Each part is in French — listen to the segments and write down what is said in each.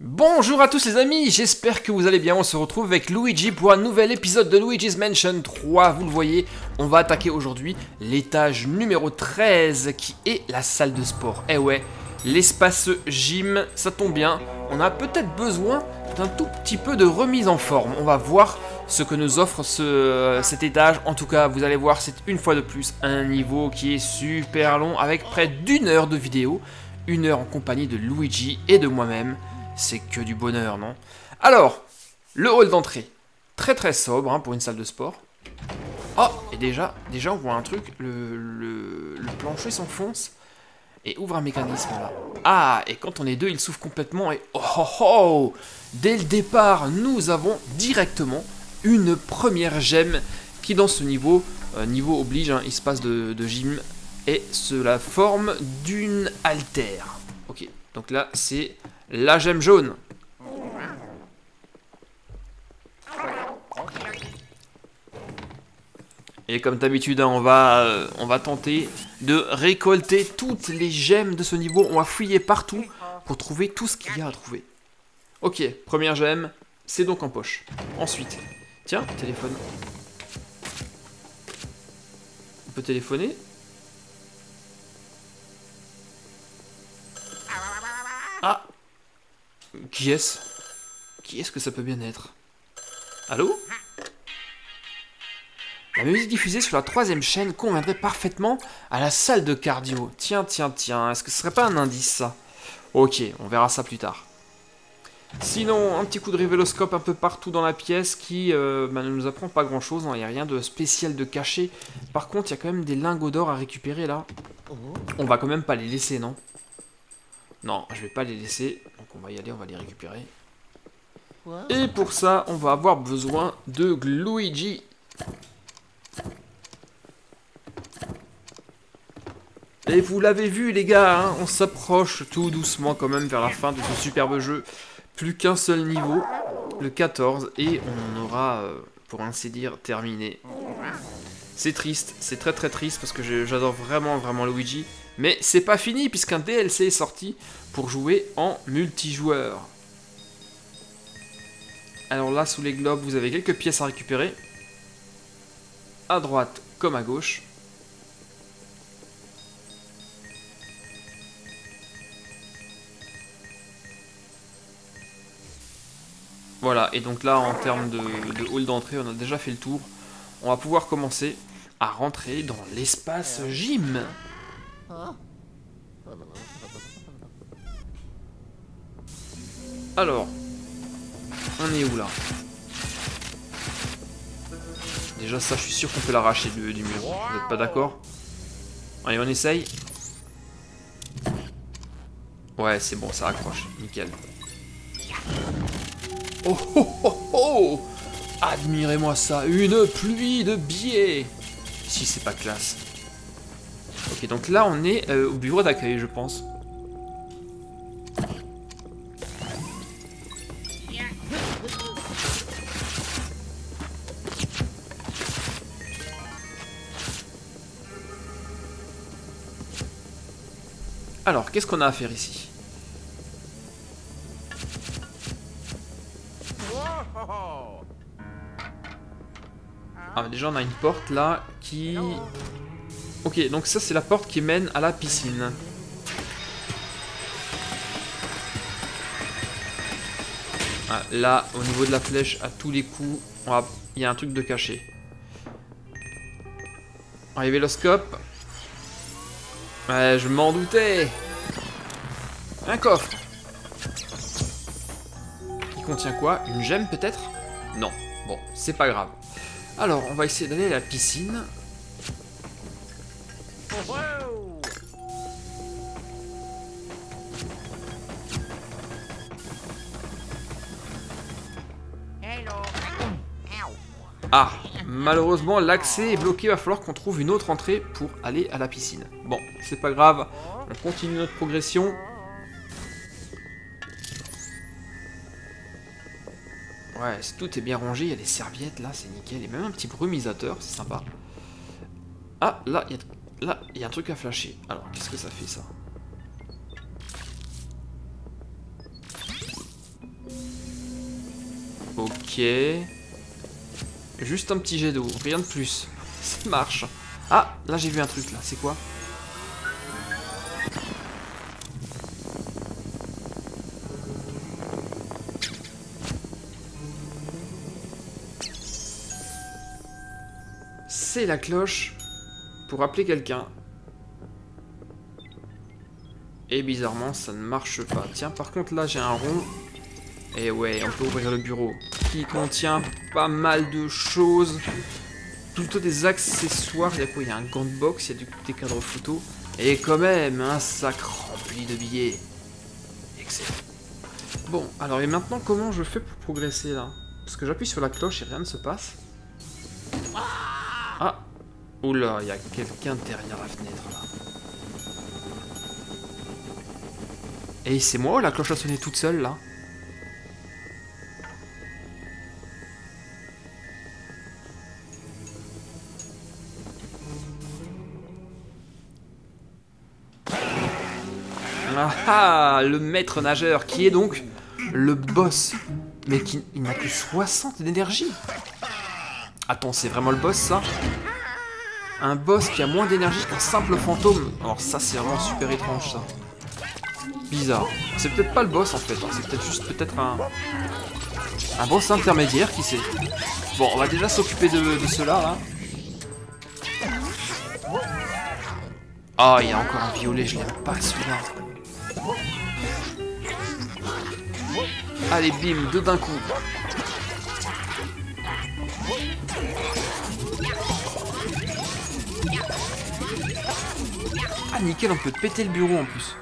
Bonjour à tous les amis, j'espère que vous allez bien, on se retrouve avec Luigi pour un nouvel épisode de Luigi's Mansion 3, vous le voyez, on va attaquer aujourd'hui l'étage numéro 13 qui est la salle de sport, eh ouais, l'espace gym, ça tombe bien, on a peut-être besoin d'un tout petit peu de remise en forme, on va voir ce que nous offre cet étage, en tout cas vous allez voir c'est une fois de plus un niveau qui est super long avec près d'une heure de vidéo, une heure en compagnie de Luigi et de moi-même. C'est que du bonheur, non? Alors, le hall d'entrée. Très très sobre hein, pour une salle de sport. Oh, et déjà on voit un truc. Le plancher s'enfonce et ouvre un mécanisme là. Ah, et quand on est deux, il s'ouvre complètement et... Oh, oh, oh! Dès le départ, nous avons directement une première gemme qui dans ce niveau, niveau oblige, hein, il se passe de gym, et cela forme d'une haltère. Ok, donc là c'est... la gemme jaune. Et comme d'habitude, hein, on va tenter de récolter toutes les gemmes de ce niveau. On va fouiller partout pour trouver tout ce qu'il y a à trouver. Ok, première gemme, c'est donc en poche. Ensuite, tiens, téléphone. On peut téléphoner. Ah! Qui est-ce? Qui est-ce que ça peut bien être? Allô? La musique diffusée sur la troisième chaîne conviendrait parfaitement à la salle de cardio. Tiens, tiens, tiens, est-ce que ce serait pas un indice, ça? Ok, on verra ça plus tard. Sinon, un petit coup de révéloscope un peu partout dans la pièce qui ne nous apprend pas grand-chose. Il n'y a rien de spécial de caché. Par contre, il y a quand même des lingots d'or à récupérer, là. On va quand même pas les laisser, non? Non, je vais pas les laisser, donc on va y aller, on va les récupérer. Et pour ça, on va avoir besoin de Luigi. Et vous l'avez vu les gars, hein, on s'approche tout doucement quand même vers la fin de ce superbe jeu. Plus qu'un seul niveau, le 14, et on en aura, pour ainsi dire, terminé. C'est triste, c'est très très triste parce que j'adore vraiment vraiment Luigi. Mais c'est pas fini puisqu'un DLC est sorti pour jouer en multijoueur. Alors là, sous les globes, vous avez quelques pièces à récupérer. À droite comme à gauche. Voilà, et donc là, en termes de hall d'entrée, on a déjà fait le tour. On va pouvoir commencer à rentrer dans l'espace gym. Alors, on est où là? Déjà ça, je suis sûr qu'on peut l'arracher du mur. Vous n'êtes pas d'accord? Allez, on essaye. Ouais, c'est bon, ça accroche. Nickel. Oh oh oh oh! Admirez-moi ça, une pluie de billets. Si c'est pas classe. Ok, donc là on est au bureau d'accueil, je pense. Alors, qu'est-ce qu'on a à faire ici? Ah, déjà on a une porte là qui... Ok, donc ça c'est la porte qui mène à la piscine. Ah, là, au niveau de la flèche, à tous les coups, il y a un truc de caché. Allez, véloscope. Ouais, je m'en doutais. Un coffre. Il contient quoi? Une gemme peut-être? Non. Bon, c'est pas grave. Alors, on va essayer d'aller à la piscine. Ah, malheureusement l'accès est bloqué, il va falloir qu'on trouve une autre entrée pour aller à la piscine. Bon, c'est pas grave, on continue notre progression. Ouais, tout est bien rangé, il y a des serviettes là, c'est nickel, et même un petit brumisateur, c'est sympa. Ah, là, il y a un truc à flasher. Alors, qu'est-ce que ça fait ça? Ok. Juste un petit jet d'eau, rien de plus. Ça marche. Ah, là j'ai vu un truc là, c'est quoi? C'est la cloche pour appeler quelqu'un. Et bizarrement, ça ne marche pas. Tiens, par contre, là, j'ai un rond. Et ouais, on peut ouvrir le bureau. Qui contient pas mal de choses. Plutôt des accessoires. Il y a quoi? Il y a un gant de boxe, il y a des cadres photos. Et quand même, un sac rempli de billets. Excellent. Bon, alors, et maintenant, comment je fais pour progresser, là? Parce que j'appuie sur la cloche et rien ne se passe. Ah, oula, il y a quelqu'un derrière la fenêtre là. Et c'est moi ou la cloche a sonné toute seule là? Ah ah, le maître nageur qui est donc le boss. Mais qui n'a que 60 d'énergie. Attends, c'est vraiment le boss, ça? Un boss qui a moins d'énergie qu'un simple fantôme. Alors ça, c'est vraiment super étrange, ça. Bizarre. C'est peut-être pas le boss, en fait. Hein. C'est peut-être juste un boss intermédiaire, qui sait. Bon, on va déjà s'occuper de cela, là. Ah, il y a encore un violet. Je l'aime pas, celui-là. Allez, bim, deux d'un coup. Ah nickel, on peut péter le bureau en plus.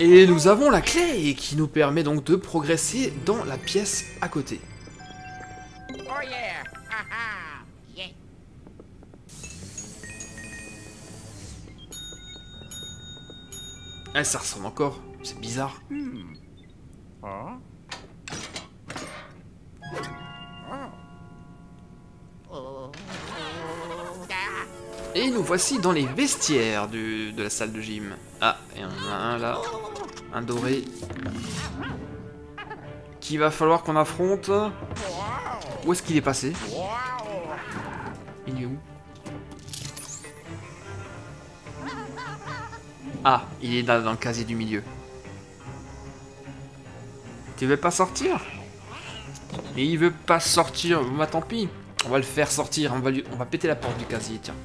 Et nous avons la clé qui nous permet donc de progresser dans la pièce à côté. Eh, ça ressemble encore, c'est bizarre. Et nous voici dans les vestiaires de la salle de gym. Ah, et on a un là, un doré, qu'il va falloir qu'on affronte. Où est-ce qu'il est passé? Il est où? Ah, il est dans le casier du milieu. Tu veux pas sortir? Mais il veut pas sortir. Bah tant pis. On va le faire sortir. On va péter la porte du casier. Tiens.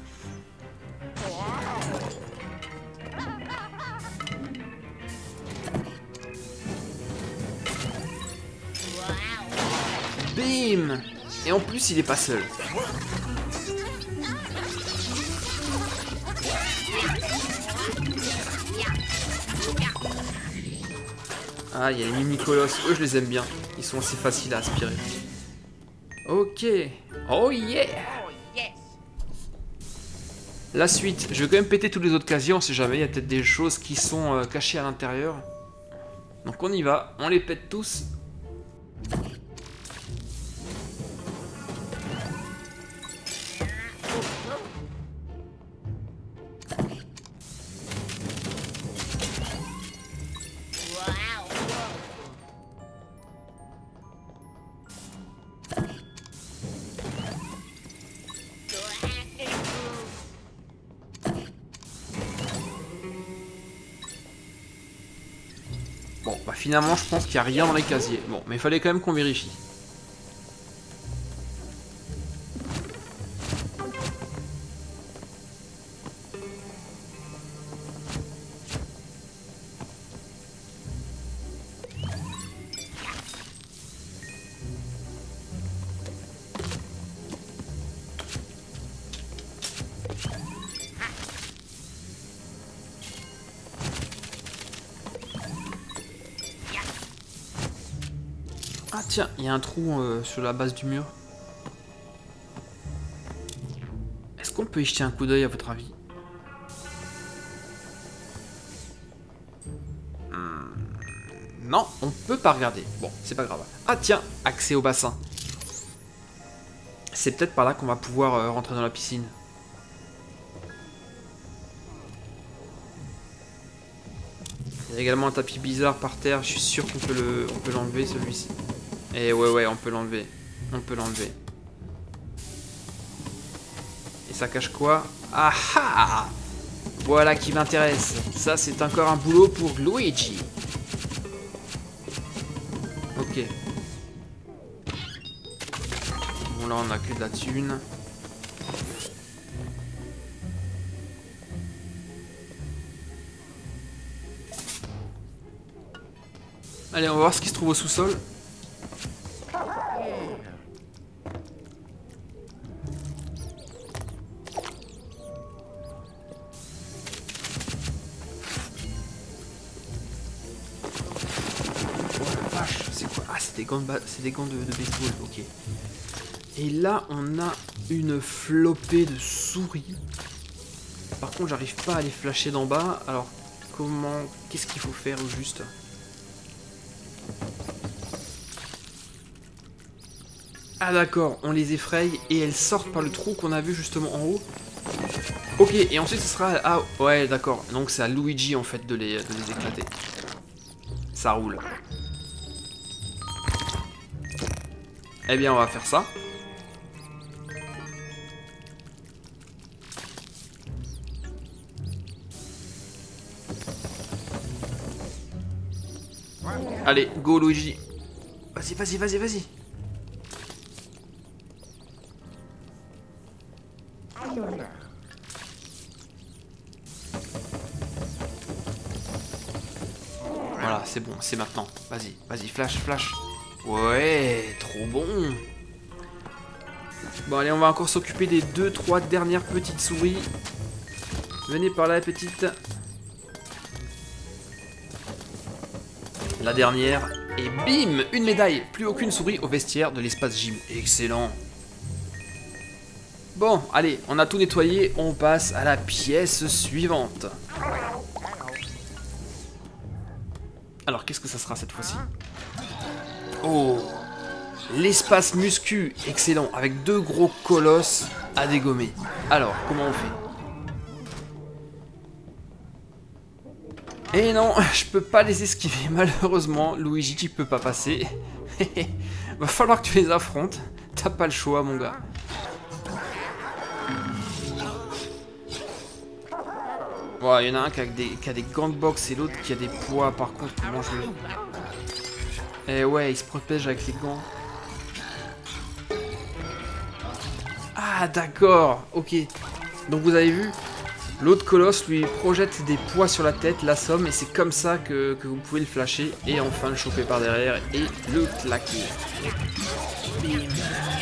Bim! Et en plus, il est pas seul. Ah, il y a les mini-colosses, eux je les aime bien. Ils sont assez faciles à aspirer. Ok. Oh yeah! La suite. Je vais quand même péter tous les autres casiers, on sait jamais. Il y a peut-être des choses qui sont cachées à l'intérieur. Donc on y va, on les pète tous. Bon, bah finalement, je pense qu'il n'y a rien dans les casiers. Bon, mais il fallait quand même qu'on vérifie. Ah tiens, il y a un trou sur la base du mur. Est-ce qu'on peut y jeter un coup d'œil à votre avis? Non, on peut pas regarder. Bon, c'est pas grave. Ah tiens, accès au bassin. C'est peut-être par là qu'on va pouvoir rentrer dans la piscine. Il y a également un tapis bizarre par terre. Je suis sûr qu'on peut l'enlever celui-ci. Et ouais, on peut l'enlever. On peut l'enlever. Et ça cache quoi? Ah ah! Voilà qui m'intéresse. Ça, c'est encore un boulot pour Luigi. Ok. Bon, là, on a que de la thune. Allez, on va voir ce qui se trouve au sous-sol. C'est des gants de baseball, ok. Et là, on a une flopée de souris. Par contre, j'arrive pas à les flasher d'en bas. Alors, comment... Qu'est-ce qu'il faut faire au juste? Ah d'accord, on les effraye et elles sortent par le trou qu'on a vu justement en haut. Ok, et ensuite, ce sera... Ah, ouais, d'accord. Donc, c'est à Luigi, en fait, de les éclater. Ça roule. Eh bien, on va faire ça. Allez, go Luigi. Vas-y, vas-y, vas-y, vas-y. Voilà, c'est bon, c'est maintenant. Vas-y, vas-y, flash, flash. Ouais, trop bon. Bon, allez, on va encore s'occuper des 2-3 dernières petites souris. Venez par là, petite. La dernière. Et bim, une médaille. Plus aucune souris au vestiaire de l'espace gym. Excellent. Bon, allez, on a tout nettoyé. On passe à la pièce suivante. Alors, qu'est-ce que ça sera cette fois-ci ? Oh, l'espace muscu, excellent, avec 2 gros colosses à dégommer. Alors, comment on fait? Eh non, je peux pas les esquiver, malheureusement. Luigi, tu peux pas passer. Va falloir que tu les affrontes. T'as pas le choix, mon gars. Bon, il y en a un qui a des gants de boxe et l'autre qui a des poids. Par contre, comment je vais... Eh ouais, il se protège avec les gants. Ah d'accord, ok. Donc vous avez vu, l'autre colosse lui projette des poids sur la tête, la somme, et c'est comme ça que vous pouvez le flasher, et enfin le choper par derrière, et le claquer. Bim,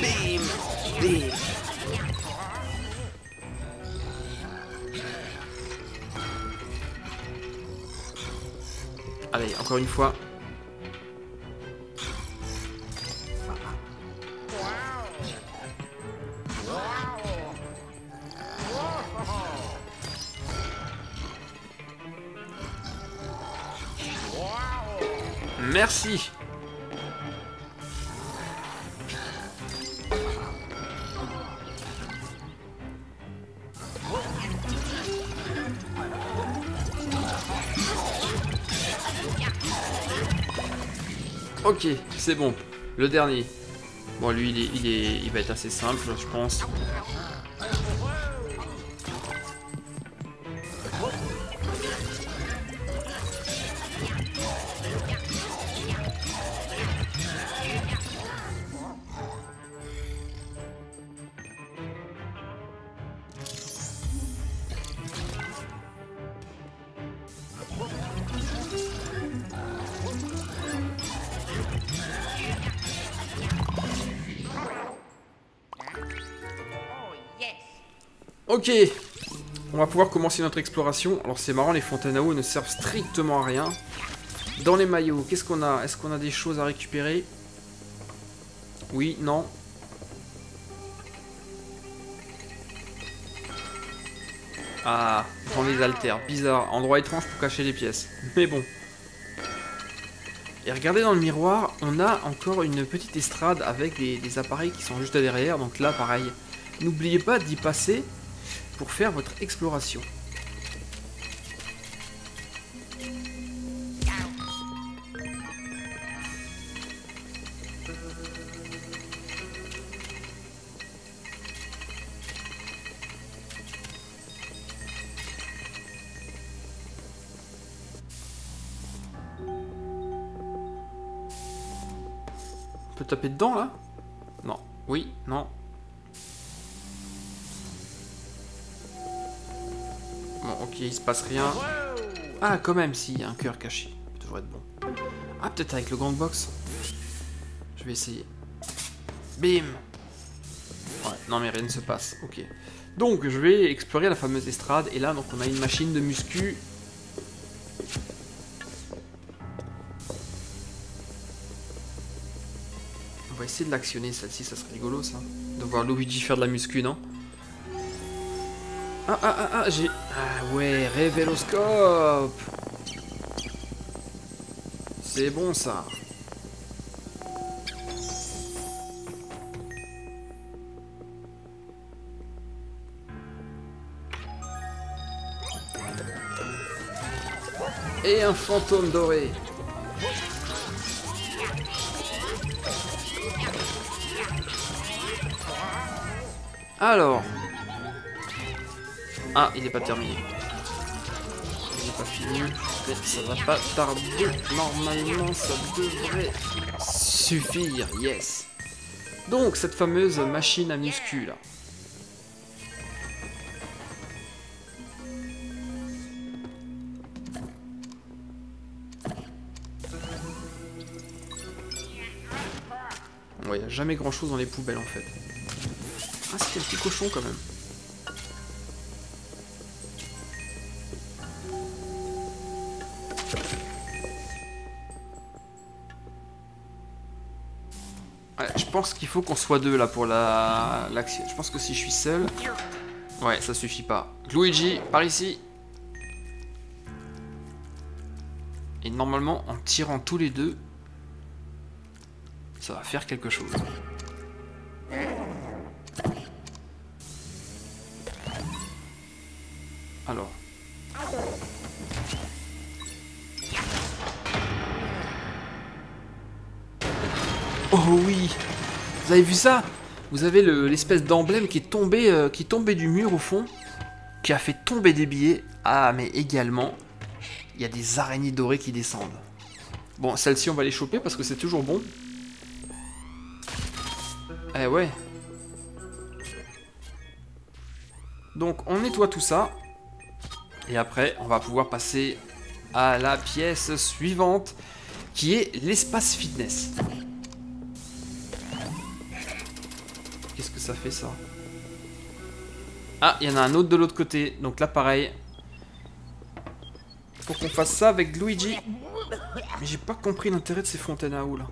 bim, bim. Allez, encore une fois. Merci. Ok, c'est bon. Le dernier. Bon, lui, il va être assez simple, je pense. Ok, on va pouvoir commencer notre exploration. Alors c'est marrant, les fontaines à eau ne servent strictement à rien. Dans les maillots, qu'est-ce qu'on a? Est-ce qu'on a des choses à récupérer? Oui, non. Ah, on les altère, bizarre. Endroit étrange pour cacher les pièces. Mais bon. Et regardez dans le miroir, on a encore une petite estrade avec des appareils qui sont juste derrière. Donc là, pareil, n'oubliez pas d'y passer pour faire votre exploration. On peut taper dedans là? Non. Oui, non. Bon, ok, il se passe rien. Ah, quand même, si, il y a un cœur caché. Ça devrait être bon. Ah, peut-être avec le grand box. Je vais essayer. Bim! Ouais, non, mais rien ne se passe. Ok. Donc, je vais explorer la fameuse estrade. Et là, donc, on a une machine de muscu. On va essayer de l'actionner celle-ci, ça serait rigolo ça. De voir Luigi faire de la muscu, non? Ah, j'ai... Ah ouais, révéloscope! C'est bon ça. Et un fantôme doré. Alors... Ah, il n'est pas terminé. Il n'est pas fini. Ça va pas tarder. Normalement, ça devrait suffire. Yes. Donc, cette fameuse machine à muscu, là. Ouais, il n'y a jamais grand-chose dans les poubelles, en fait. Ah, c'est un petit cochon quand même. Ouais, je pense qu'il faut qu'on soit deux là pour l'action. Je pense que si je suis seul... Ouais, ça suffit pas. Luigi, par ici. Et normalement, en tirant tous les deux, ça va faire quelque chose. Alors. Oh oui! Vous avez vu ça? Vous avez l'espèce d'emblème qui est tombé du mur au fond, qui a fait tomber des billets. Ah, mais également, il y a des araignées dorées qui descendent. Bon, celles-ci, on va les choper parce que c'est toujours bon. Eh ouais. Donc, on nettoie tout ça. Et après, on va pouvoir passer à la pièce suivante, qui est l'espace fitness. Qu'est-ce que ça fait, ça? Ah, il y en a un autre de l'autre côté. Donc là, pareil. Faut qu'on fasse ça avec Luigi. Mais j'ai pas compris l'intérêt de ces fontaines à eau, là.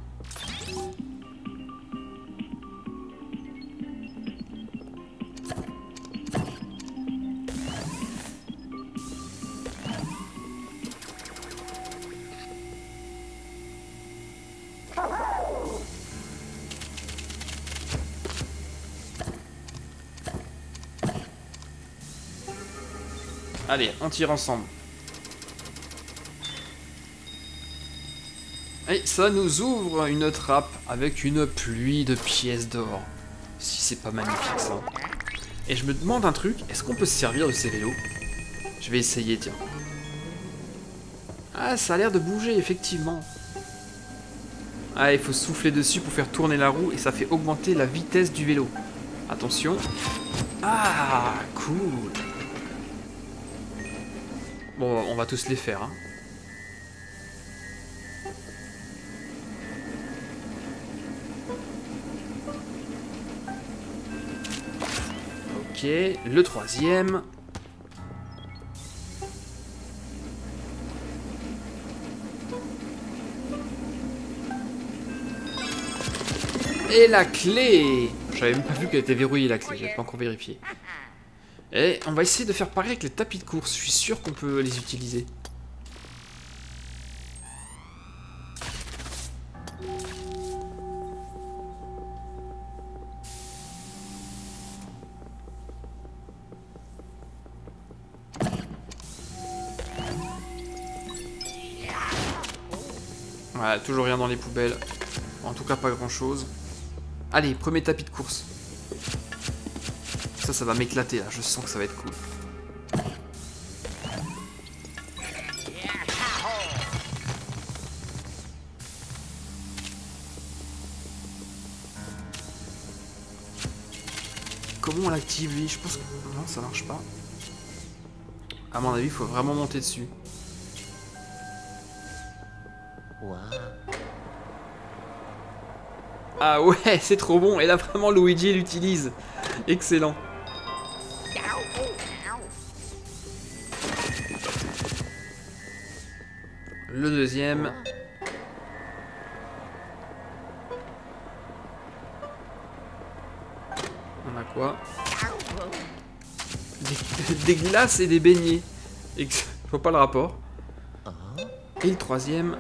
Allez, on tire ensemble. Et ça nous ouvre une trappe avec une pluie de pièces d'or. Si c'est pas magnifique ça. Et je me demande un truc, est-ce qu'on peut se servir de ces vélos? Je vais essayer, tiens. Ah, ça a l'air de bouger, effectivement. Ah, il faut souffler dessus pour faire tourner la roue et ça fait augmenter la vitesse du vélo. Attention. Ah, cool. Bon, on va tous les faire. Hein. Ok, le troisième. Et la clé! J'avais même pas vu qu'elle était verrouillée la clé, j'avais pas encore vérifié. Et on va essayer de faire pareil avec les tapis de course, je suis sûr qu'on peut les utiliser. Voilà, toujours rien dans les poubelles. En tout cas, pas grand-chose. Allez, premier tapis de course. Ça, ça va m'éclater, là. Je sens que ça va être cool. Comment on l'active, lui? Je pense que... Non, ça marche pas. À mon avis, il faut vraiment monter dessus. Ah ouais, c'est trop bon. Et là, vraiment, Luigi l'utilise. Excellent. Le deuxième. On a quoi? Des glaces et des beignets. Je vois pas le rapport. Et le troisième.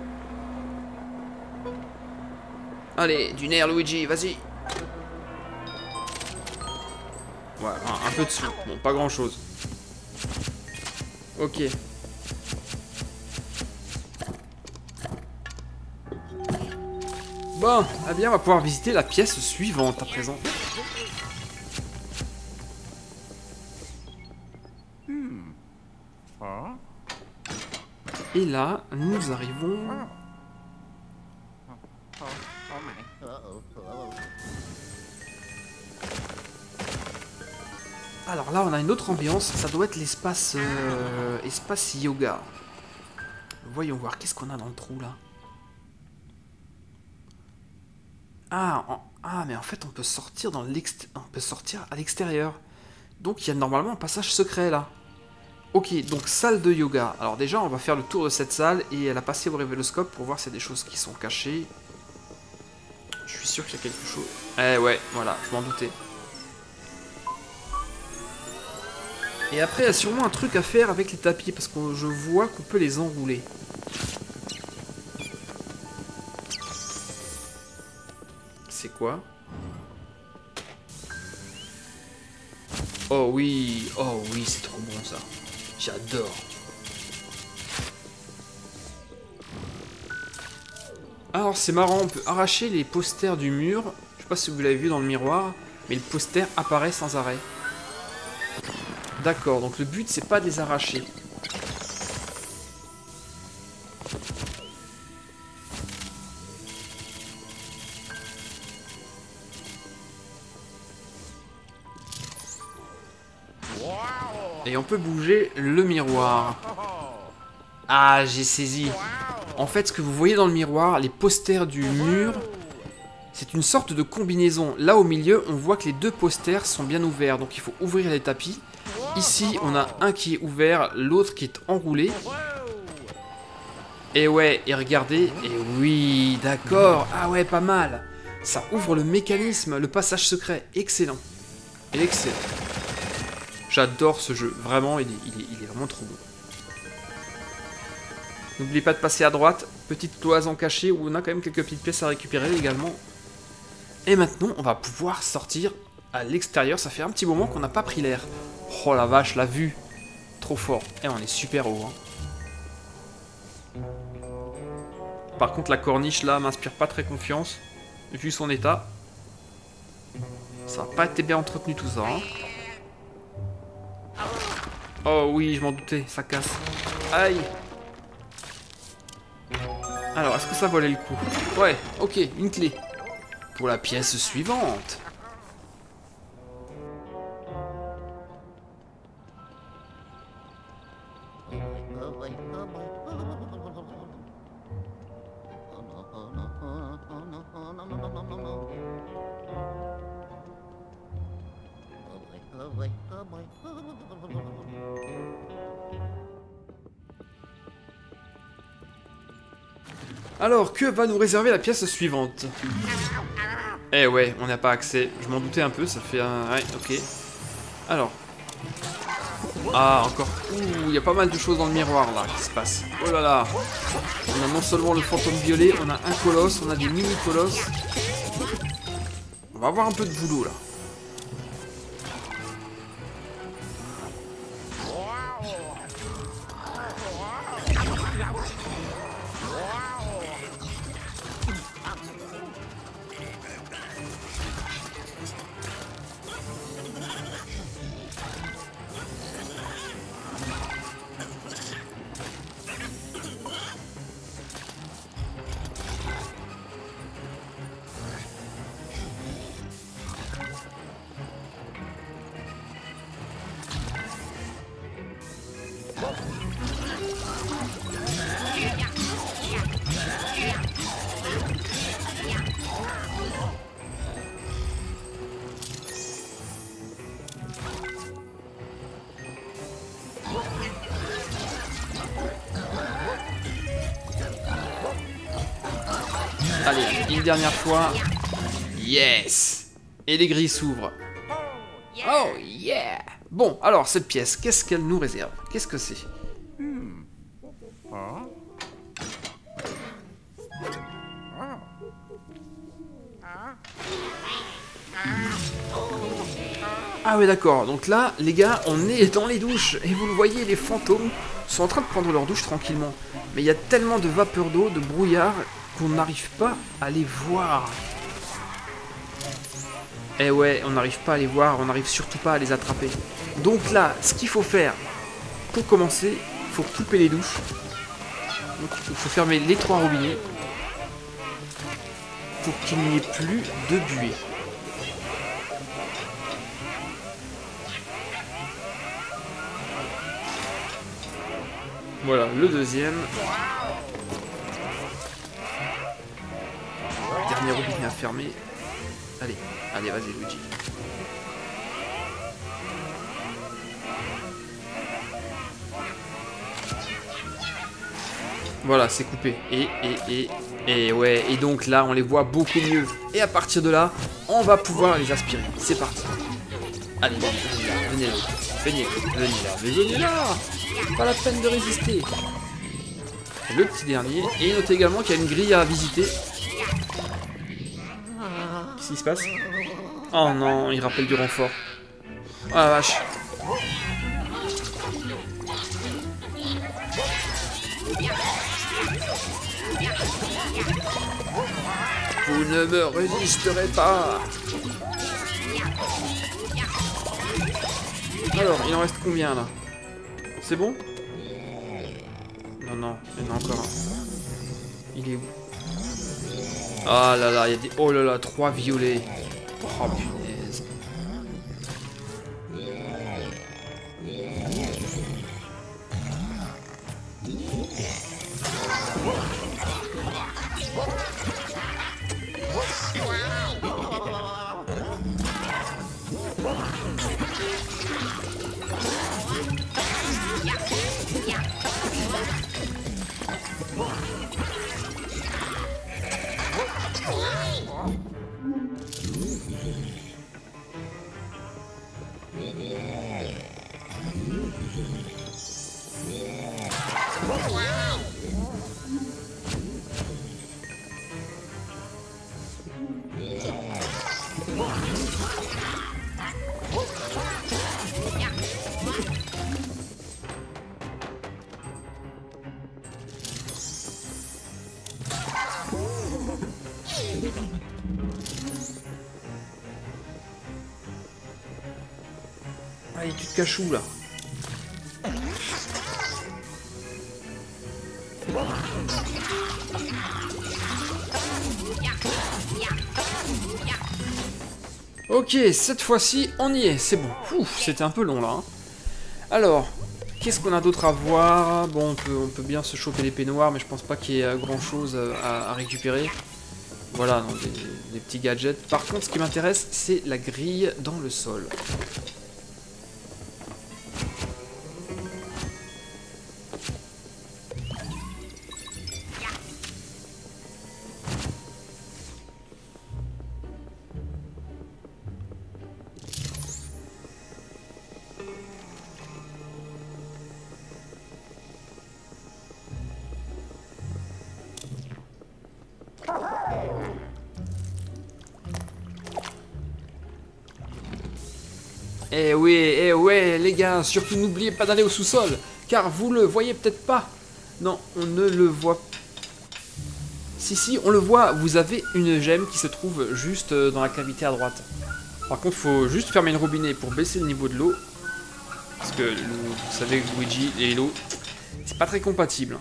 Allez, du nerf Luigi, vas-y. Ouais, un peu de sous. Bon, pas grand chose. Ok. Bon, eh bien, on va pouvoir visiter la pièce suivante à présent. Et là, nous arrivons... Alors là, on a une autre ambiance. Ça doit être l'espace espace yoga. Voyons voir, qu'est-ce qu'on a dans le trou, là? Ah, mais en fait, on peut sortir dans à l'extérieur. Donc, il y a normalement un passage secret, là. Ok, donc salle de yoga. Alors déjà, on va faire le tour de cette salle et elle a passé au révéloscope pour voir s'il y a des choses qui sont cachées. Je suis sûr qu'il y a quelque chose. Eh ouais, voilà, je m'en doutais. Et après, il y a sûrement un truc à faire avec les tapis parce que je vois qu'on peut les enrouler. C'est quoi? Oh oui, c'est trop bon ça. J'adore. Alors c'est marrant, on peut arracher les posters du mur. Je sais pas si vous l'avez vu dans le miroir, mais le poster apparaît sans arrêt. D'accord, donc le but c'est pas de les arracher. Et on peut bouger le miroir. Ah, j'ai saisi. En fait, ce que vous voyez dans le miroir, les posters du mur, c'est une sorte de combinaison. Là, au milieu, on voit que les deux posters sont bien ouverts. Donc, il faut ouvrir les tapis. Ici, on a un qui est ouvert, l'autre qui est enroulé. Et ouais, et regardez. Et oui, d'accord. Ah ouais, pas mal. Ça ouvre le mécanisme, le passage secret. Excellent. Excellent. J'adore ce jeu, vraiment, il est vraiment trop beau. N'oubliez pas de passer à droite, petite cloison cachée où on a quand même quelques petites pièces à récupérer également. Et maintenant, on va pouvoir sortir à l'extérieur, ça fait un petit moment qu'on n'a pas pris l'air. Oh la vache, la vue, trop fort. Et on est super haut. Hein. Par contre, la corniche là m'inspire pas très confiance, vu son état. Ça n'a pas été bien entretenu tout ça. Hein. Oh oui, je m'en doutais, ça casse. Aïe. Alors, est-ce que ça valait le coup? Ouais, ok, une clé. Pour la pièce suivante. Alors, que va nous réserver la pièce suivante? Eh ouais, on n'a pas accès. Je m'en doutais un peu, ça fait un... Ouais, ok. Alors. Ah, encore. Ouh, il y a pas mal de choses dans le miroir, là, qui se passent. Oh là là. On a non seulement le fantôme violet, on a un colosse, on a des mini-colosses. On va avoir un peu de boulot, là. Une dernière fois. Yes! Et les grilles s'ouvrent. Oh yeah! Bon, alors cette pièce, qu'est-ce qu'elle nous réserve? Qu'est-ce que c'est? Ah oui d'accord, donc là les gars on est dans les douches et vous le voyez les fantômes sont en train de prendre leur douche tranquillement. Mais il y a tellement de vapeur d'eau, de brouillard qu'on n'arrive pas à les voir. Eh ouais, on n'arrive pas à les voir, on n'arrive surtout pas à les attraper. Donc là, ce qu'il faut faire pour commencer, il faut couper les douches. Donc il faut fermer les 3 robinets pour qu'il n'y ait plus de buée. Voilà, le deuxième. Dernier robinet à fermer. Allez, allez, vas-y Luigi. Voilà, c'est coupé. Et ouais, et donc là, on les voit beaucoup mieux. Et à partir de là, on va pouvoir les aspirer. C'est parti. Allez, venez là, venez là. Pas la peine de résister. Le petit dernier. Et notez également qu'il y a une grille à visiter. Qu'est-ce qui se passe? Oh non, il rappelle du renfort. Ah la vache. Vous ne me résisterez pas. Alors, il en reste combien là? C'est bon? Non, non, il y en a encore un. Il est où? Ah là là, il y a des... Oh là là, 3 violets. Oh punaise. Allez, tu te caches où là? Ok, cette fois-ci, on y est, c'est bon. Ouf, c'était un peu long là. Hein. Alors, qu'est-ce qu'on a d'autre à voir? Bon, on peut bien se choper les peignoirs, mais je pense pas qu'il y ait grand-chose à récupérer. Voilà, donc des petits gadgets. Par contre, ce qui m'intéresse, c'est la grille dans le sol. Eh ouais, les gars, surtout n'oubliez pas d'aller au sous-sol, car vous le voyez peut-être pas. Non, on ne le voit pas. Si, si, on le voit, vous avez une gemme qui se trouve juste dans la cavité à droite. Par contre, faut juste fermer le robinet pour baisser le niveau de l'eau. Parce que, vous savez, Luigi et l'eau, c'est pas très compatible.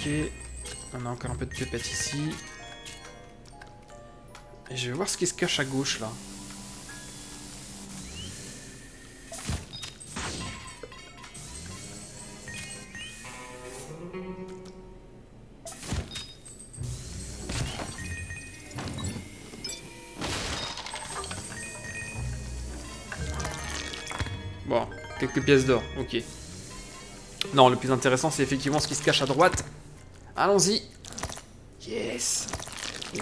Ok, on a encore un peu de pépette ici. Et je vais voir ce qui se cache à gauche, là. Bon, quelques pièces d'or, ok. Non, le plus intéressant, c'est effectivement ce qui se cache à droite. Allons-y. Yes!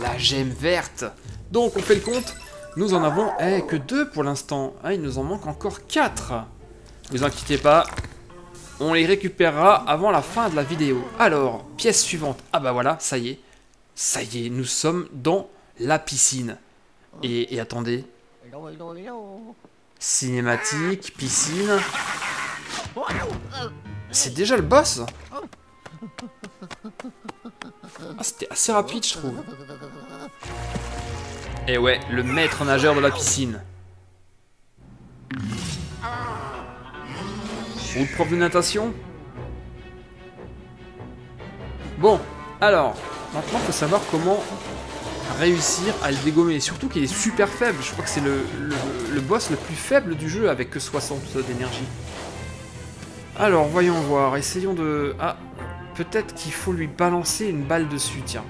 La gemme verte. Donc on fait le compte. Nous en avons que 2 pour l'instant. Ah, il nous en manque encore 4. Ne vous inquiétez pas. On les récupérera avant la fin de la vidéo. Alors, pièce suivante. Ah bah voilà, ça y est. Ça y est, nous sommes dans la piscine. Et attendez. Cinématique, piscine. C'est déjà le boss? Ah, c'était assez rapide, je trouve. Et ouais, le maître nageur de la piscine. Ou le prof de natation. Bon, alors, maintenant il faut savoir comment réussir à le dégommer. Surtout qu'il est super faible. Je crois que c'est le boss le plus faible du jeu avec que 60 d'énergie. Alors, voyons voir. Essayons de... Ah, peut-être qu'il faut lui balancer une balle dessus, tiens.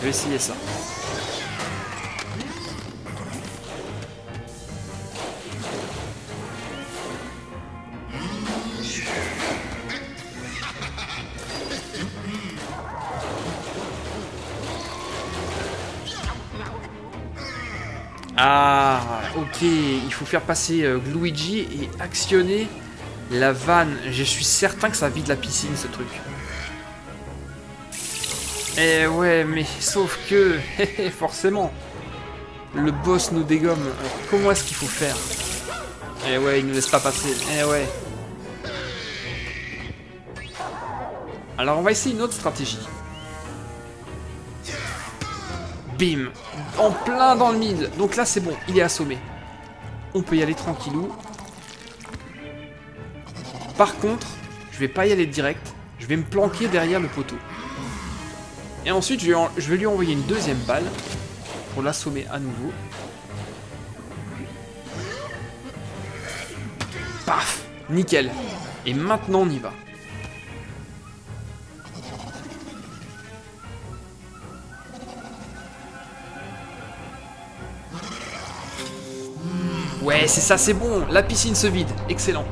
Je vais essayer ça. Ah, ok, il faut faire passer Luigi et actionner la vanne. Je suis certain que ça vide la piscine, ce truc. Eh ouais, mais sauf que, forcément, le boss nous dégomme. Alors, comment est-ce qu'il faut faire? Eh ouais, il ne nous laisse pas passer. Eh ouais. Alors, on va essayer une autre stratégie. Bim! En plein dans le mid. Donc là, c'est bon, il est assommé. On peut y aller tranquillou. Par contre, je vais pas y aller direct. Je vais me planquer derrière le poteau. Et ensuite, je vais lui envoyer une deuxième balle pour l'assommer à nouveau. Paf! Nickel! Et maintenant, on y va. Ouais, c'est ça, c'est bon. La piscine se vide. Excellent.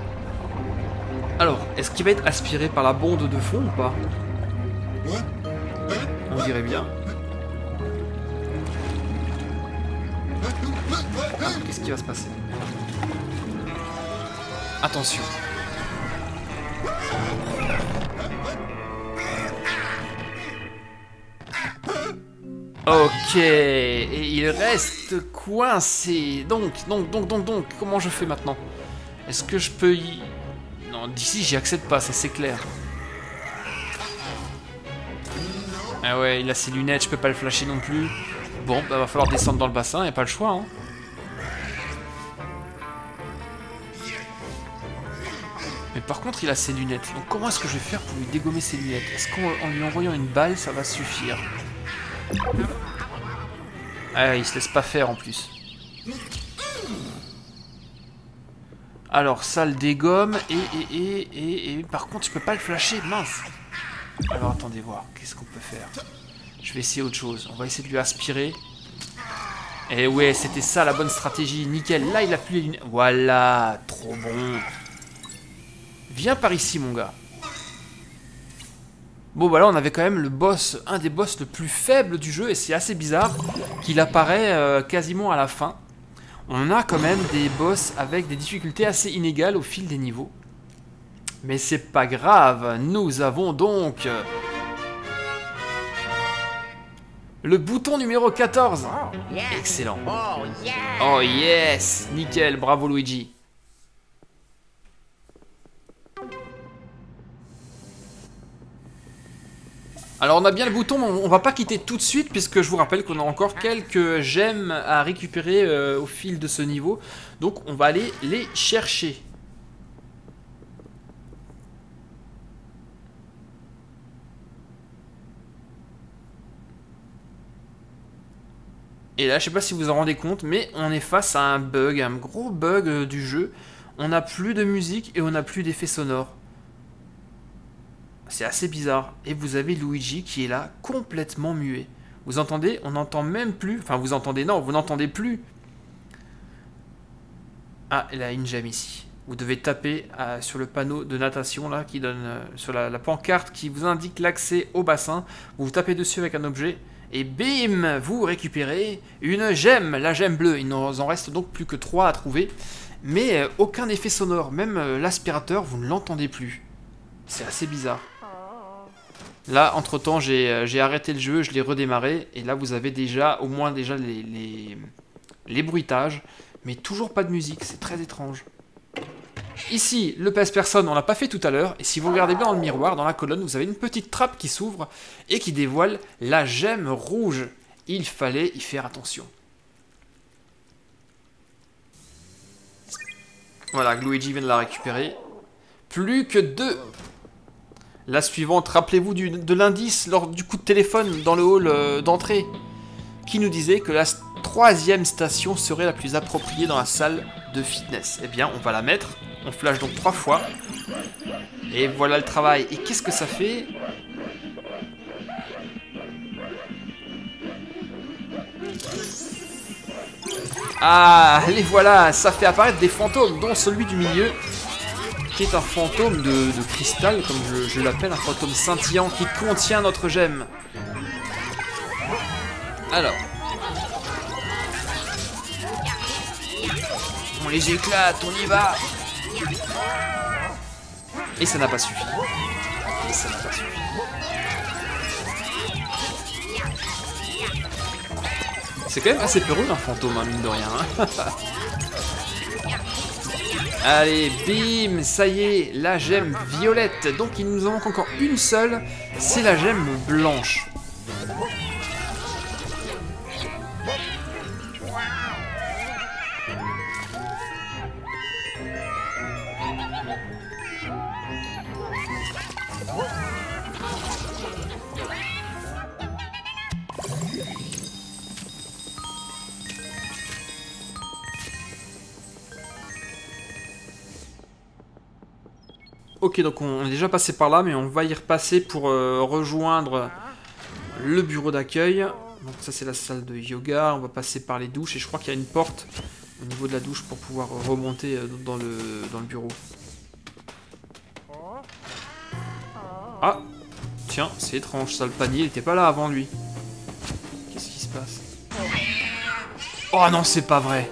Alors, est-ce qu'il va être aspiré par la bande de fond ou pas? On dirait bien. Qu'est-ce qui va se passer? Attention. Ok, et il reste coincé. Donc, comment je fais maintenant? Est-ce que je peux y... Non, d'ici, j'y accède pas, ça c'est clair. Ah ouais, il a ses lunettes, je peux pas le flasher non plus. Bon, bah va falloir descendre dans le bassin, y'a pas le choix, hein. Mais par contre, il a ses lunettes. Donc comment est-ce que je vais faire pour lui dégommer ses lunettes? Est-ce qu'en lui envoyant une balle, ça va suffire? Ah, il se laisse pas faire en plus. Alors ça le dégomme et par contre je peux pas le flasher, mince. Alors attendez voir, qu'est-ce qu'on peut faire? Je vais essayer autre chose, on va essayer de lui aspirer. Et ouais, c'était ça la bonne stratégie, nickel. Là il a plus les lunettes, voilà, trop bon. Viens par ici mon gars. Bon bah là on avait quand même le boss, un des boss le plus faible du jeu, et c'est assez bizarre qu'il apparaît quasiment à la fin. On a quand même des boss avec des difficultés assez inégales au fil des niveaux. Mais c'est pas grave, nous avons donc le bouton numéro 14. Excellent. Oh yes, nickel, bravo Luigi. Alors on a bien le bouton, mais on va pas quitter tout de suite puisque je vous rappelle qu'on a encore quelques gemmes à récupérer au fil de ce niveau. Donc on va aller les chercher. Et là je sais pas si vous en rendez compte, mais on est face à un bug, un gros bug du jeu. On n'a plus de musique et on n'a plus d'effets sonores. C'est assez bizarre. Et vous avez Luigi qui est là, complètement muet. Vous entendez? On n'entend même plus. Enfin, vous entendez? Non, vous n'entendez plus. Ah, il a une gemme ici. vous devez taper sur le panneau de natation là, qui donne sur la pancarte qui vous indique l'accès au bassin. Vous tapez dessus avec un objet et bim, vous récupérez une gemme, la gemme bleue. Il nous en reste donc plus que 3 à trouver, mais aucun effet sonore, même l'aspirateur, vous ne l'entendez plus. C'est assez bizarre. Là, entre temps, j'ai arrêté le jeu, je l'ai redémarré, et là vous avez déjà, au moins déjà les bruitages, mais toujours pas de musique, c'est très étrange. Ici, le pèse-personne, on l'a pas fait tout à l'heure, et si vous regardez bien dans le miroir, dans la colonne, vous avez une petite trappe qui s'ouvre et qui dévoile la gemme rouge. Il fallait y faire attention. Voilà, Luigi vient de la récupérer. Plus que 2. La suivante, rappelez-vous de l'indice lors du coup de téléphone dans le hall d'entrée, qui nous disait que la 3e station serait la plus appropriée dans la salle de fitness. Eh bien, on va la mettre. On flash donc 3 fois. Et voilà le travail. Et qu'est-ce que ça fait? Ah, les voilà. Ça fait apparaître des fantômes, dont celui du milieu, qui est un fantôme de cristal, comme je l'appelle, un fantôme scintillant qui contient notre gemme. Alors, on les éclate, on y va. Et ça n'a pas suffi. Et ça n'a pas suffi. C'est quand même assez peureux un fantôme, hein, mine de rien. Hein. Allez, bim, ça y est, la gemme violette. Donc il nous en manque encore une seule, c'est la gemme blanche. Ok, donc on est déjà passé par là, mais on va y repasser pour rejoindre le bureau d'accueil. Donc ça c'est la salle de yoga, on va passer par les douches, et je crois qu'il y a une porte au niveau de la douche pour pouvoir remonter dans le bureau. Ah, tiens, c'est étrange, ça, le panier, il n'était pas là avant lui. Qu'est-ce qui se passe? Oh non, c'est pas vrai.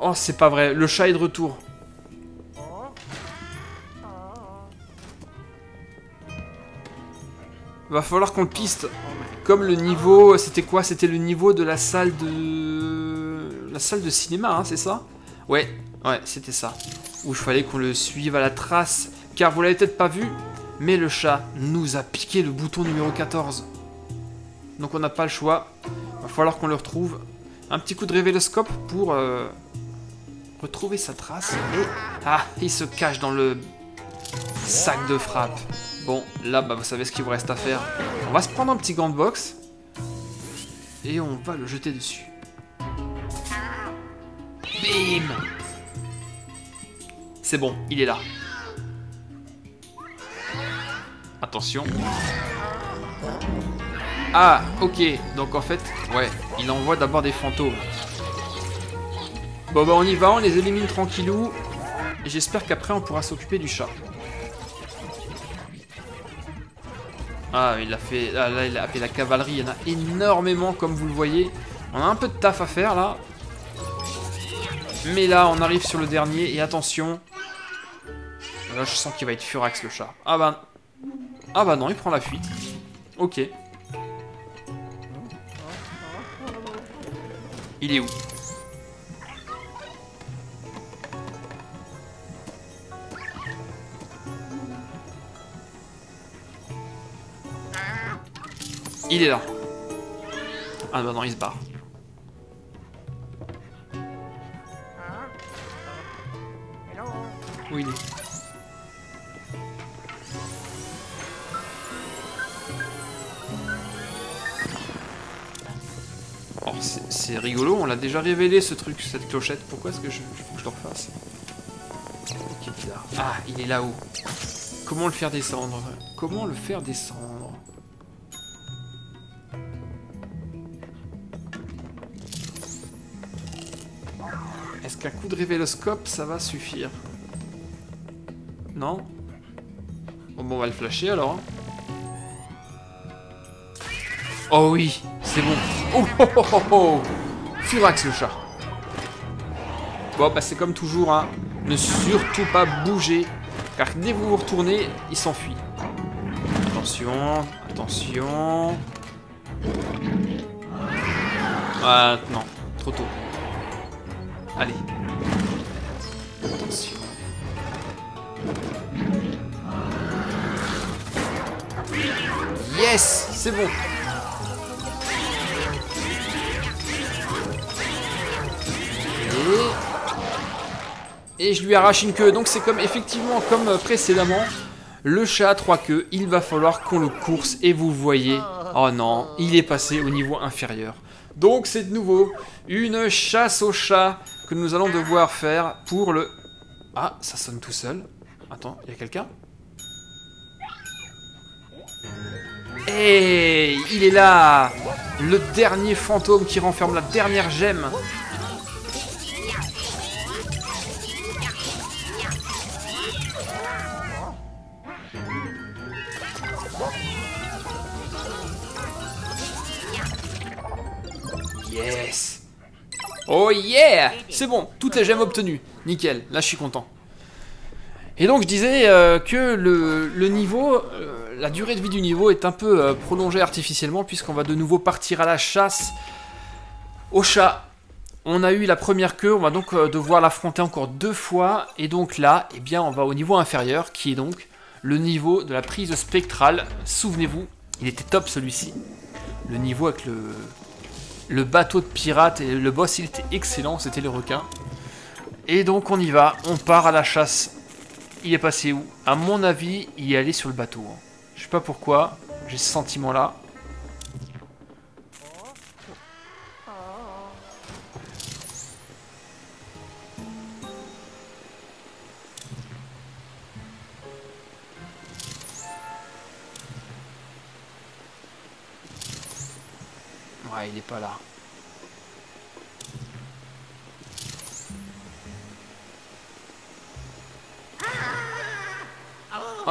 Oh, c'est pas vrai, le chat est de retour. Va falloir qu'on le piste. Comme le niveau, c'était quoi? C'était le niveau de la salle de... La salle de cinéma, hein, c'est ça? Ouais, ouais, c'était ça. Où il fallait qu'on le suive à la trace. Car vous l'avez peut-être pas vu, mais le chat nous a piqué le bouton numéro 14. Donc on n'a pas le choix. Va falloir qu'on le retrouve. Un petit coup de révéloscope pour retrouver sa trace. Et... Ah, il se cache dans le sac de frappe. Bon, là, bah, vous savez ce qu'il vous reste à faire. On va se prendre un petit gant de boxe. Et on va le jeter dessus. Bim! C'est bon, il est là. Attention. Ah, ok. Donc en fait, ouais, il envoie d'abord des fantômes. Bon, bah on y va, on les élimine tranquillou. Et j'espère qu'après, on pourra s'occuper du chat. Ah, il a fait. Ah, là, il a appelé la cavalerie. Il y en a énormément, comme vous le voyez. On a un peu de taf à faire là. Mais là, on arrive sur le dernier. Et attention. Là, je sens qu'il va être furax le chat. Ah bah. Ah bah non, il prend la fuite. Ok. Il est où? Il est là. Ah bah non, il se barre. Où il est? Oh, c'est rigolo, on l'a déjà révélé ce truc, cette clochette. Pourquoi est-ce que faut que je le refasse? Ok, bizarre. Ah, il est là-haut. Comment le faire descendre? Comment le faire descendre? Est-ce qu'un coup de révéloscope, ça va suffire? Non? Bon, on va le flasher alors. Oh oui, c'est bon. Oh, oh, oh, oh, oh. Furax le chat. Bon, bah c'est comme toujours, hein. Ne surtout pas bouger, car dès que vous vous retournez, il s'enfuit. Attention, attention. Ah, non, trop tôt. Allez. Attention. Yes, c'est bon. Et je lui arrache une queue. Donc c'est comme effectivement comme précédemment, le chat à trois queues, il va falloir qu'on le course. Et vous voyez, oh non, il est passé au niveau inférieur. Donc c'est de nouveau une chasse au chat que nous allons devoir faire pour le... Ah, ça sonne tout seul. Attends, il y a quelqu'un? Et il est là, le dernier fantôme qui renferme la dernière gemme. Yes. Oh yeah. C'est bon, toutes les gemmes obtenues. Nickel, là je suis content. Et donc je disais que le niveau, la durée de vie du niveau est un peu prolongée artificiellement, puisqu'on va de nouveau partir à la chasse au chat. On a eu la première queue, on va donc devoir l'affronter encore deux fois. Et donc là, eh bien, on va au niveau inférieur, qui est donc le niveau de la prise spectrale. Souvenez-vous, il était top celui-ci. Le niveau avec le bateau de pirate et le boss, il était excellent, c'était les requins. Et donc on y va, on part à la chasse. Il est passé où? À mon avis, il est allé sur le bateau. Je sais pas pourquoi, j'ai ce sentiment là. Ouais, il n'est pas là.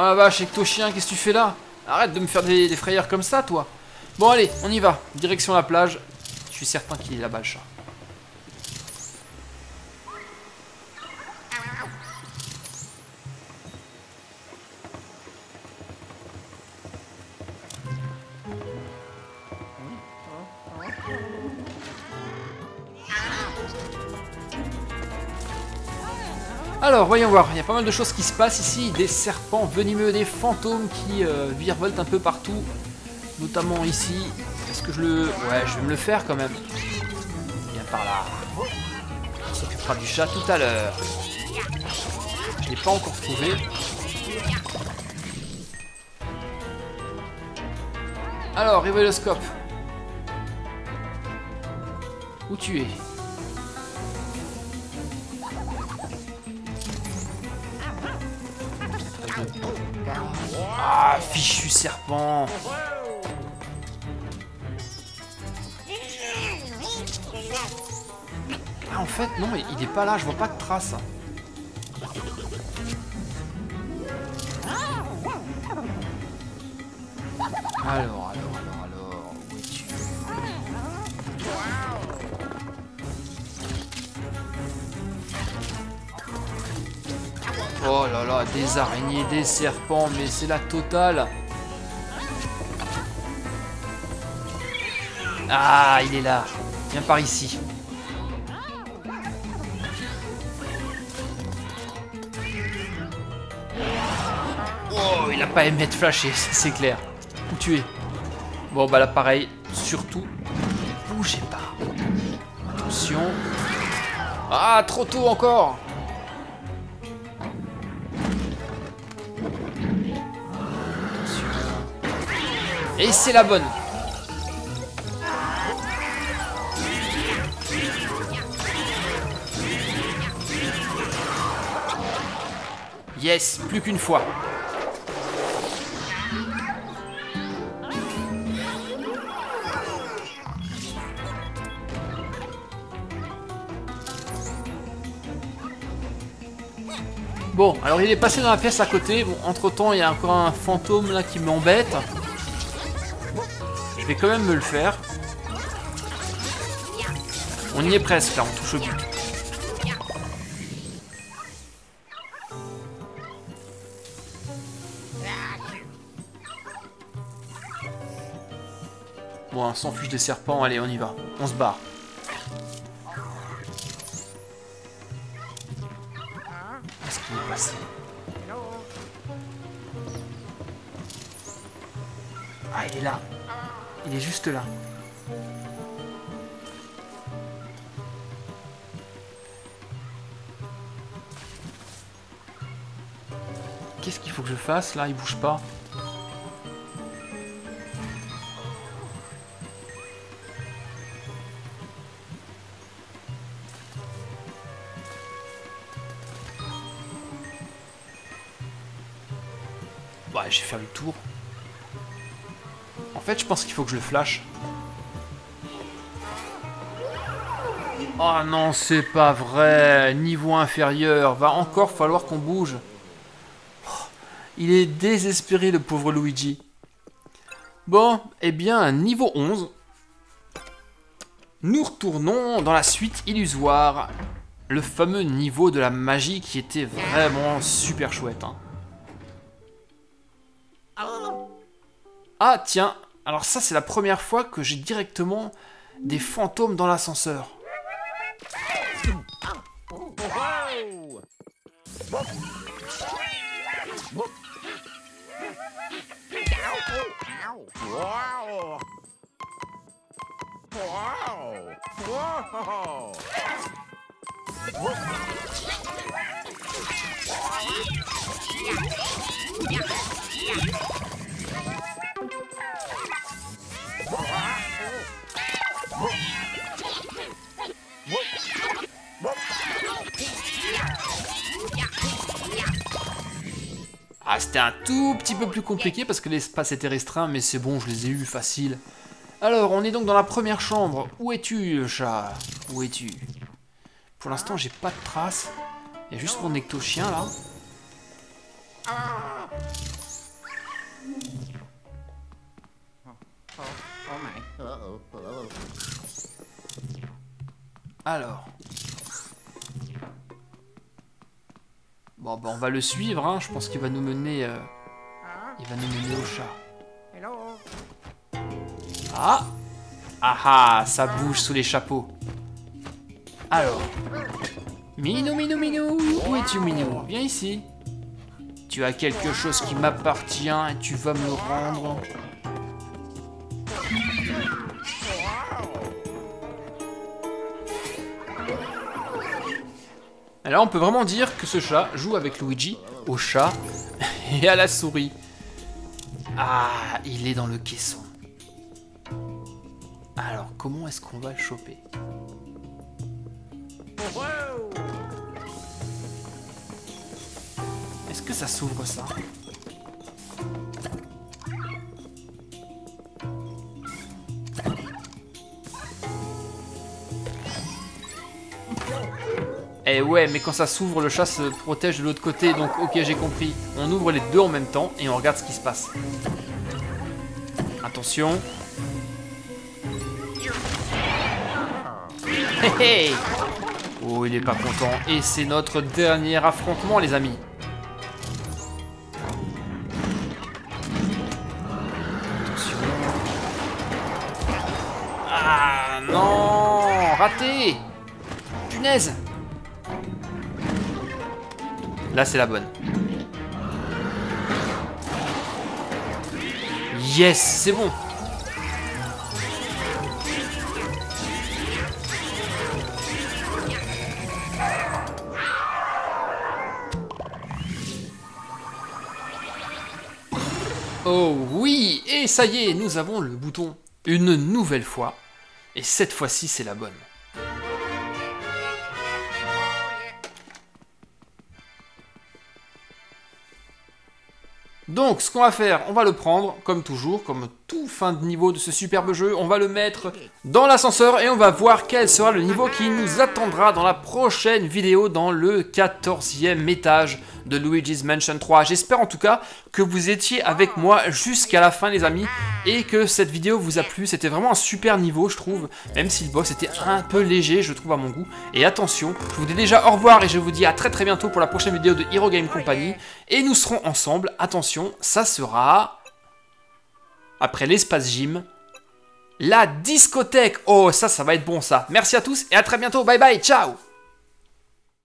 Oh la vache, Ectochien, qu'est-ce que tu fais là? Arrête de me faire des frayeurs comme ça, toi. Bon, allez, on y va. Direction la plage. Je suis certain qu'il est là-bas, le chat. Alors, voyons voir, il y a pas mal de choses qui se passent ici, des serpents venimeux, des fantômes qui virevoltent un peu partout, notamment ici. Est-ce que je le... Ouais, je vais me le faire quand même. Viens par là. On s'occupera du chat tout à l'heure. Je l'ai pas encore trouvé. Alors, révéloscope. Où tu es ? Ah, fichu serpent. Ah, en fait, non, il est pas là, je vois pas de traces. Alors, où es-tu? Oh là là, des araignées, des serpents, mais c'est la totale. Ah, il est là. Viens par ici. Oh, il a pas aimé de flasher, c'est clair. Où tu es? Bon, bah là, pareil, surtout, bougez pas. Attention. Ah, trop tôt encore. Et c'est la bonne. Yes, plus qu'une fois. Bon, alors il est passé dans la pièce à côté. Bon, entre temps, il y a encore un fantôme là qui m'embête. Je vais quand même me le faire. On y est presque là, on touche au but. Bon, on s'en fiche des serpents, allez, on y va. On se barre. Qu'est-ce qui est passé? Ah, il est là. Il est juste là. Qu'est-ce qu'il faut que je fasse là? Il bouge pas. Je vais faire le tour. En fait, je pense qu'il faut que je le flash. Oh non, c'est pas vrai. Niveau inférieur. Va encore falloir qu'on bouge. Oh, il est désespéré, le pauvre Luigi. Bon, eh bien, niveau 11. Nous retournons dans la suite illusoire. Le fameux niveau de la magie qui était vraiment super chouette, hein. Ah tiens, alors ça c'est la première fois que j'ai directement des fantômes dans l'ascenseur. Ah, c'était un tout petit peu plus compliqué parce que l'espace était restreint, mais c'est bon, je les ai eus facile. Alors, on est donc dans la première chambre. Où es-tu, chat? Où es-tu? Pour l'instant, j'ai pas de traces. Il y a juste mon ectochien là. Alors. Bon, bah, on va le suivre, hein. Je pense qu'il va nous mener... il va nous mener au chat. Ah! Ah ah! Ça bouge sous les chapeaux. Alors. Minou, minou, minou! Où es-tu, minou? Viens ici. Tu as quelque chose qui m'appartient et tu vas me rendre... Alors on peut vraiment dire que ce chat joue avec Luigi au chat et à la souris. Ah, il est dans le caisson. Alors comment est-ce qu'on va le choper? Est-ce que ça s'ouvre ça? Eh ouais, mais quand ça s'ouvre, le chat se protège de l'autre côté, donc ok, j'ai compris. On ouvre les deux en même temps et on regarde ce qui se passe. Attention. Hey, hey. Oh, il est pas content. Et c'est notre dernier affrontement, les amis. Attention. Ah non, raté. Punaise. Là, c'est la bonne. Yes, c'est bon. Oh oui, et ça y est, nous avons le bouton une nouvelle fois. Et cette fois-ci, c'est la bonne. Donc, ce qu'on va faire, on va le prendre, comme toujours, comme tout fin de niveau de ce superbe jeu. On va le mettre dans l'ascenseur et on va voir quel sera le niveau qui nous attendra dans la prochaine vidéo dans le 14e étage de Luigi's Mansion 3. J'espère en tout cas que vous étiez avec moi jusqu'à la fin les amis et que cette vidéo vous a plu. C'était vraiment un super niveau je trouve, même si le boss était un peu léger je trouve à mon goût. Et attention, je vous dis déjà au revoir et je vous dis à très bientôt pour la prochaine vidéo de Hero Game Company. Et nous serons ensemble, attention, ça sera... après l'espace gym, la discothèque. Oh, ça va être bon ça. Merci à tous et à très bientôt. Bye bye, ciao.